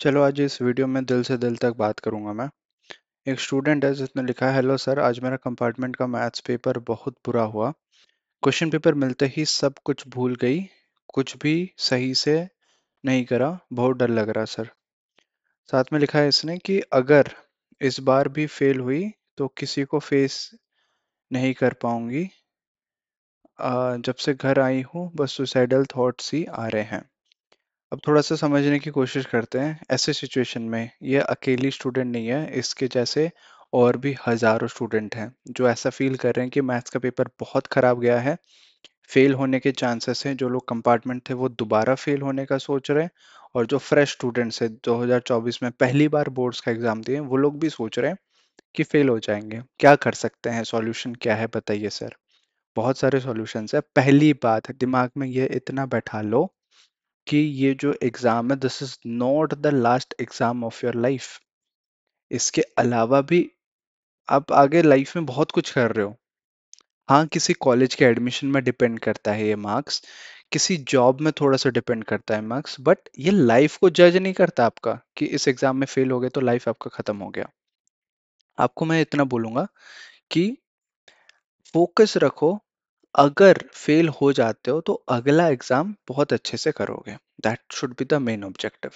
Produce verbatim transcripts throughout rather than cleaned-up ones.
चलो आज इस वीडियो में दिल से दिल तक बात करूंगा मैं। एक स्टूडेंट है जिसने लिखा है, हेलो सर, आज मेरा कंपार्टमेंट का मैथ्स पेपर बहुत बुरा हुआ। क्वेश्चन पेपर मिलते ही सब कुछ भूल गई, कुछ भी सही से नहीं करा, बहुत डर लग रहा सर। साथ में लिखा है इसने कि अगर इस बार भी फेल हुई तो किसी को फेस नहीं कर पाऊंगी। जब से घर आई हूँ बस सुसाइडल थॉट्स ही आ रहे हैं। अब थोड़ा सा समझने की कोशिश करते हैं। ऐसे सिचुएशन में ये अकेली स्टूडेंट नहीं है, इसके जैसे और भी हजारों स्टूडेंट हैं जो ऐसा फील कर रहे हैं कि मैथ्स का पेपर बहुत खराब गया है, फेल होने के चांसेस हैं। जो लोग कंपार्टमेंट थे वो दोबारा फेल होने का सोच रहे हैं, और जो फ्रेश स्टूडेंट्स हैं दो हज़ार चौबीस में पहली बार बोर्ड्स का एग्जाम दिए वो लोग भी सोच रहे हैं कि फेल हो जाएंगे। क्या कर सकते हैं, सॉल्यूशन क्या है बताइए सर। बहुत सारे सॉल्यूशंस है। पहली बात, दिमाग में ये इतना बैठा लो कि ये जो एग्जाम है this is not the last exam of your life. इसके अलावा भी आप आगे लाइफ में बहुत कुछ कर रहे हो। हाँ, किसी कॉलेज के एडमिशन में डिपेंड करता है ये मार्क्स, किसी जॉब में थोड़ा सा डिपेंड करता है मार्क्स, बट ये लाइफ को जज नहीं करता आपका कि इस एग्जाम में फेल हो गए तो लाइफ आपका खत्म हो गया। आपको मैं इतना बोलूंगा कि फोकस रखो, अगर फेल हो जाते हो तो अगला एग्जाम बहुत अच्छे से करोगे। That should be the main objective.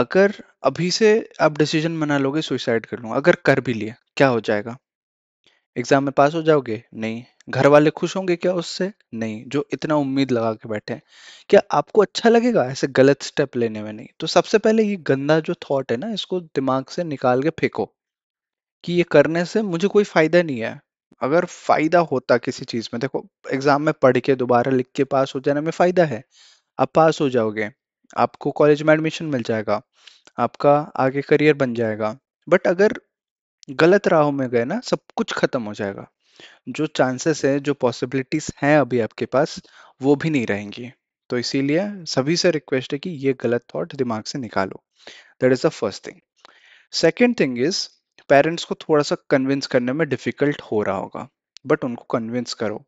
अगर अभी से आप डिसीजन बना लोगे सुसाइड कर लूंगा, अगर कर भी लिया क्या हो जाएगा? एग्जाम में पास हो जाओगे? नहीं। घर वाले खुश होंगे क्या उससे? नहीं। जो इतना उम्मीद लगा के बैठे हैं, क्या आपको अच्छा लगेगा ऐसे गलत स्टेप लेने में? नहीं। तो सबसे पहले ये गंदा जो थॉट है ना, इसको दिमाग से निकाल के फेंको कि ये करने से मुझे कोई फायदा नहीं है। अगर फायदा होता किसी चीज में, देखो एग्जाम में पढ़ के दोबारा लिख के पास हो जाने में फायदा है। आप पास हो जाओगे, आपको कॉलेज में एडमिशन मिल जाएगा, आपका आगे करियर बन जाएगा। बट अगर गलत राहों में गए ना, सब कुछ खत्म हो जाएगा। जो चांसेस है, जो पॉसिबिलिटीज हैं अभी आपके पास, वो भी नहीं रहेंगी। तो इसीलिए सभी से रिक्वेस्ट है कि ये गलत थॉट दिमाग से निकालो। That is the first thing. Second thing is, parents को थोड़ा सा कन्विंस करने में डिफिकल्ट हो रहा होगा, बट उनको कन्विंस करो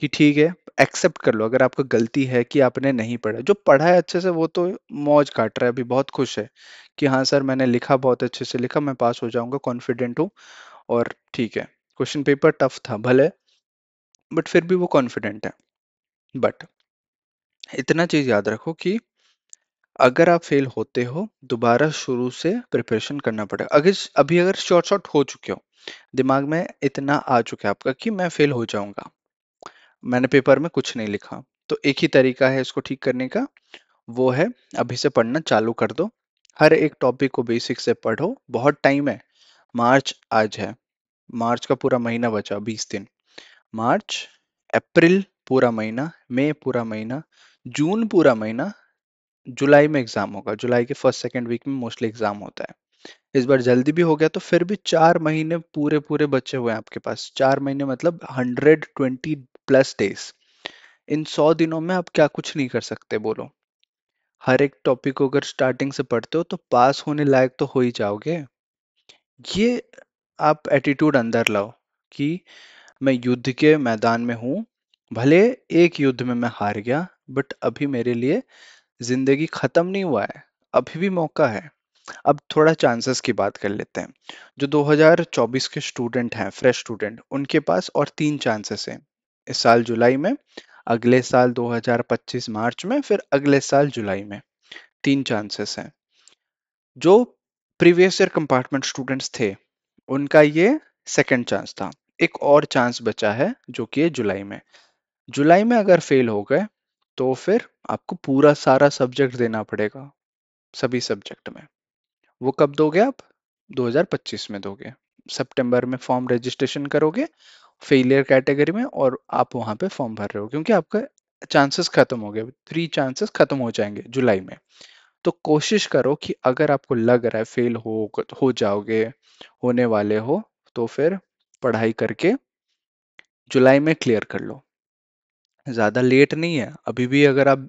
कि ठीक है, एक्सेप्ट कर लो अगर आपका गलती है कि आपने नहीं पढ़ा। जो पढ़ा है अच्छे से वो तो मौज काट रहा है, अभी बहुत खुश है कि हाँ सर मैंने लिखा, बहुत अच्छे से लिखा, मैं पास हो जाऊंगा, कॉन्फिडेंट हूँ और ठीक है। क्वेश्चन पेपर टफ था भले, बट फिर भी वो कॉन्फिडेंट है। बट इतना चीज याद रखो कि अगर आप फेल होते हो दोबारा शुरू से प्रिपरेशन करना पड़ेगा। अगर अभी अगर शॉर्ट शॉर्ट हो चुके हो, दिमाग में इतना आ चुका है आपका कि मैं फेल हो जाऊंगा, मैंने पेपर में कुछ नहीं लिखा, तो एक ही तरीका है इसको ठीक करने का, वो है अभी से पढ़ना चालू कर दो। हर एक टॉपिक को बेसिक से पढ़ो, बहुत टाइम है। मार्च आज है, मार्च का पूरा महीना बचा, बीस दिन। मार्च, अप्रैल पूरा महीना, मई पूरा महीना, जून पूरा महीना, जुलाई में एग्जाम होगा। जुलाई के फर्स्ट सेकेंड वीक में मोस्टली एग्जाम होता है। इस बार जल्दी भी हो गया तो फिर भी चार महीने पूरे पूरे बचे हुए हैं आपके पास। चार महीने मतलब एक सौ बीस प्लस डेज। इन सौ दिनों में आप क्या कुछ नहीं कर सकते बोलो? हर एक टॉपिक को अगर स्टार्टिंग से पढ़ते हो तो पास होने लायक तो हो ही जाओगे। ये आप एटीट्यूड अंदर लाओ कि मैं युद्ध के मैदान में हूँ, भले एक युद्ध में मैं हार गया, बट अभी मेरे लिए जिंदगी खत्म नहीं हुआ है, अभी भी मौका है। अब थोड़ा चांसेस की बात कर लेते हैं। जो दो हज़ार चौबीस के स्टूडेंट हैं, फ्रेश स्टूडेंट, उनके पास और तीन चांसेस हैं, इस साल जुलाई में, अगले साल दो हज़ार पच्चीस मार्च में, फिर अगले साल जुलाई में। तीन चांसेस हैं। जो प्रीवियस ईयर कंपार्टमेंट स्टूडेंट्स थे उनका ये सेकेंड चांस था। एक और चांस बचा है जो कि है जुलाई में। जुलाई में अगर फेल हो गए तो फिर आपको पूरा सारा सब्जेक्ट देना पड़ेगा, सभी सब्जेक्ट में। वो कब दोगे आप? दो हज़ार पच्चीस में दोगे। सितंबर में फॉर्म रजिस्ट्रेशन करोगे फेलियर कैटेगरी में, और आप वहां पे फॉर्म भर रहे हो क्योंकि आपका चांसेस खत्म हो गए। थ्री चांसेस खत्म हो जाएंगे जुलाई में। तो कोशिश करो कि अगर आपको लग रहा है फेल हो हो जाओगे, होने वाले हो, तो फिर पढ़ाई करके जुलाई में क्लियर कर लो। ज़्यादा लेट नहीं है। अभी भी अगर आप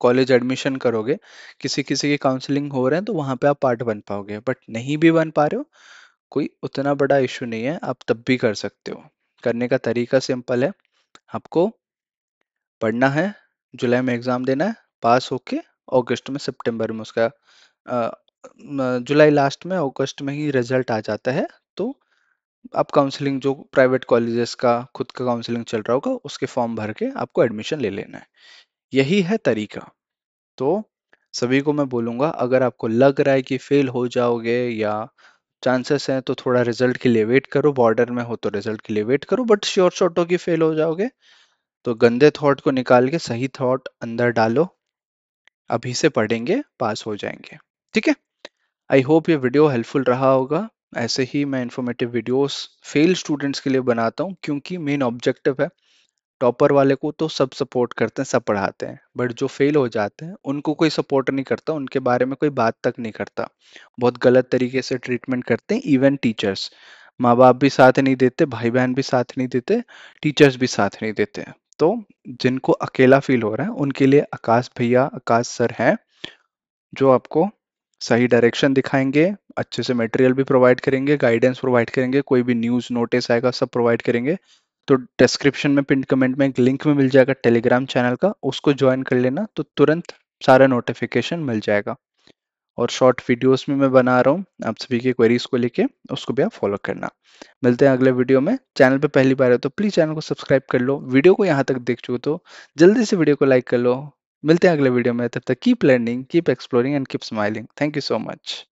कॉलेज एडमिशन करोगे, किसी किसी की काउंसलिंग हो रहे हैं, तो वहाँ पे आप पार्ट बन पाओगे। बट नहीं भी बन पा रहे हो, कोई उतना बड़ा इशू नहीं है, आप तब भी कर सकते हो। करने का तरीका सिंपल है, आपको पढ़ना है, जुलाई में एग्ज़ाम देना है, पास होके अगस्त में सितंबर में उसका अ, म, जुलाई लास्ट में अगस्त में ही रिजल्ट आ जाता है। तो आप काउंसलिंग, जो प्राइवेट कॉलेजेस का खुद का काउंसलिंग चल रहा होगा, उसके फॉर्म भर के आपको एडमिशन ले लेना है। यही है तरीका। तो सभी को मैं बोलूंगा, अगर आपको लग रहा है कि फेल हो जाओगे या चांसेस हैं, तो थोड़ा रिजल्ट के लिए वेट करो। बॉर्डर में हो तो रिजल्ट के लिए वेट करो, बट श्योर शॉट हो कि फेल हो जाओगे तो गंदे थॉट को निकाल के सही थॉट अंदर डालो। अभी से पढ़ेंगे, पास हो जाएंगे। ठीक है, आई होप ये वीडियो हेल्पफुल रहा होगा। ऐसे ही मैं इन्फॉर्मेटिव वीडियोस फेल स्टूडेंट्स के लिए बनाता हूँ, क्योंकि मेन ऑब्जेक्टिव है। टॉपर वाले को तो सब सपोर्ट करते हैं, सब पढ़ाते हैं, बट जो फेल हो जाते हैं उनको कोई सपोर्ट नहीं करता, उनके बारे में कोई बात तक नहीं करता, बहुत गलत तरीके से ट्रीटमेंट करते हैं। इवन टीचर्स, माँ बाप भी साथ नहीं देते, भाई बहन भी साथ नहीं देते, टीचर्स भी साथ नहीं देते। तो जिनको अकेला फील हो रहा है उनके लिए आकाश भैया, आकाश सर हैं, जो आपको सही डायरेक्शन दिखाएंगे, अच्छे से मटेरियल भी प्रोवाइड करेंगे, गाइडेंस प्रोवाइड करेंगे, कोई भी न्यूज़ नोटिस आएगा सब प्रोवाइड करेंगे। तो डिस्क्रिप्शन में, पिन कमेंट में एक लिंक में मिल जाएगा टेलीग्राम चैनल का, उसको ज्वाइन कर लेना, तो तुरंत सारा नोटिफिकेशन मिल जाएगा। और शॉर्ट वीडियोस में मैं बना रहा हूँ आप सभी की क्वेरीज को लेके, उसको भी आप फॉलो करना। मिलते हैं अगले वीडियो में। चैनल पे पहली बार हो तो प्लीज चैनल को सब्सक्राइब कर लो। वीडियो को यहाँ तक देख चुके हो तो जल्दी से वीडियो को लाइक कर लो। मिलते हैं अगले वीडियो में। तब तक keep learning, keep exploring and keep smiling. Thank you so much.